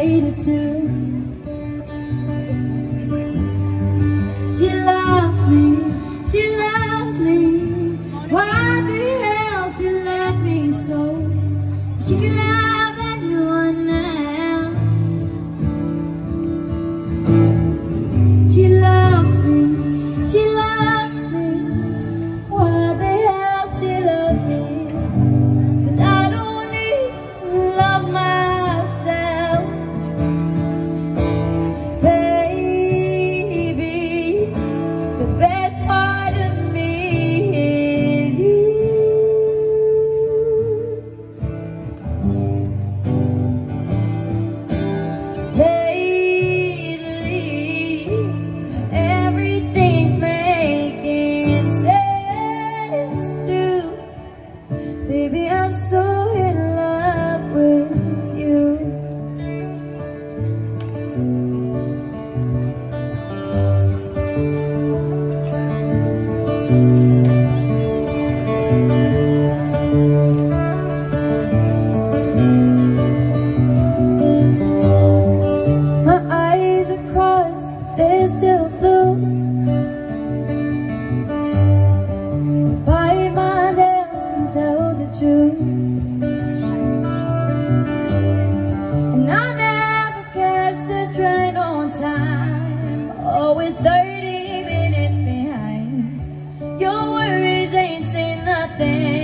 related to. She loves me, she loves me. Why the hell she left me so? But she could have anyone else. She loves me, she loves me. Why the hell she left me? And I never catch the train on time, always 30 minutes behind. Your worries ain't saying nothing.